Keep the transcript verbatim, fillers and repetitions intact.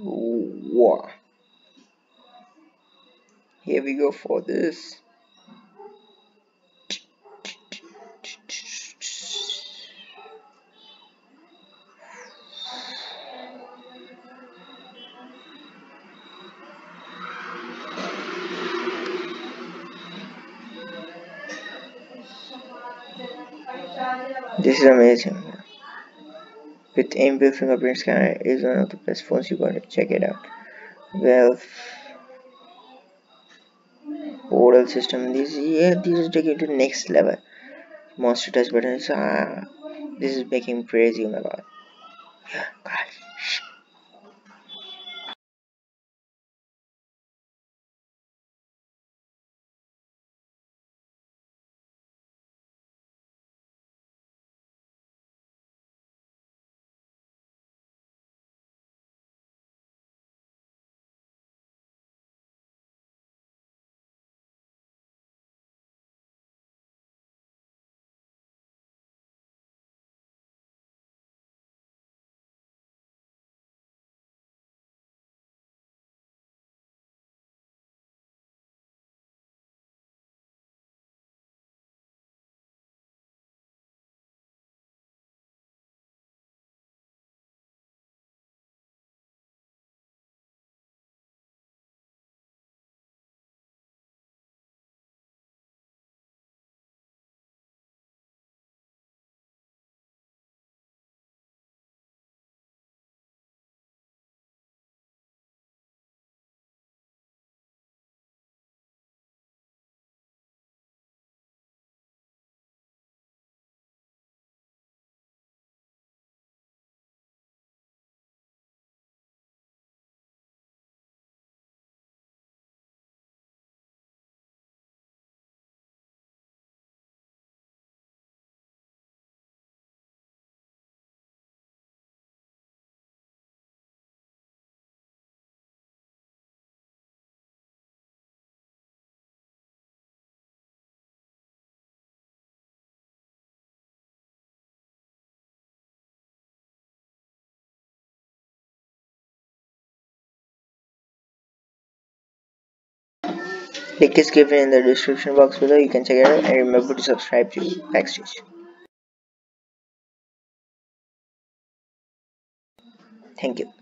Wow. Here we go for this. This is amazing. With inbuilt fingerprint scanner is one of the best phones. You gotta check it out. Valve portal system. This yeah, this is taking to next level. Monster touch buttons. Ah, this is making crazy. Oh my god. Yeah, guys. Link is given in the description box below. You can check it out and remember to subscribe to Backstage. Thank you.